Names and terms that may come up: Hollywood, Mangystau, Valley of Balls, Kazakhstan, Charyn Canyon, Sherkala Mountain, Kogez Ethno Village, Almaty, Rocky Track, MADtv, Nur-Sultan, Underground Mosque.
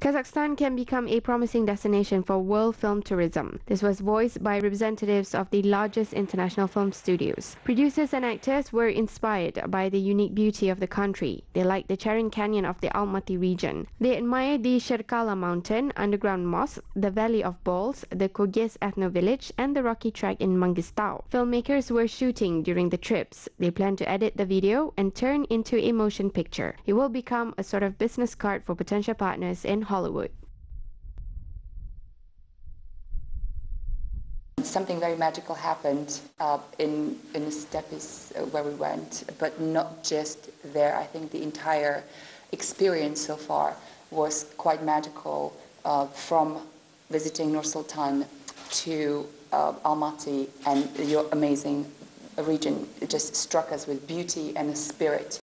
Kazakhstan can become a promising destination for world film tourism. This was voiced by representatives of the largest international film studios. Producers and actors were inspired by the unique beauty of the country. They liked the Charyn Canyon of the Almaty region. They admired the Sherkala Mountain, Underground Mosque, the Valley of Balls, the Kogez Ethno Village and the Rocky Track in Mangystau. Filmmakers were shooting during the trips. They plan to edit the video and turn into a motion picture. It will become a sort of business card for potential partners in Hollywood. Something very magical happened in the steppes where we went, but not just there. I think the entire experience so far was quite magical, from visiting Nur-Sultan to Almaty, and your amazing region. It just struck us with beauty and the spirit.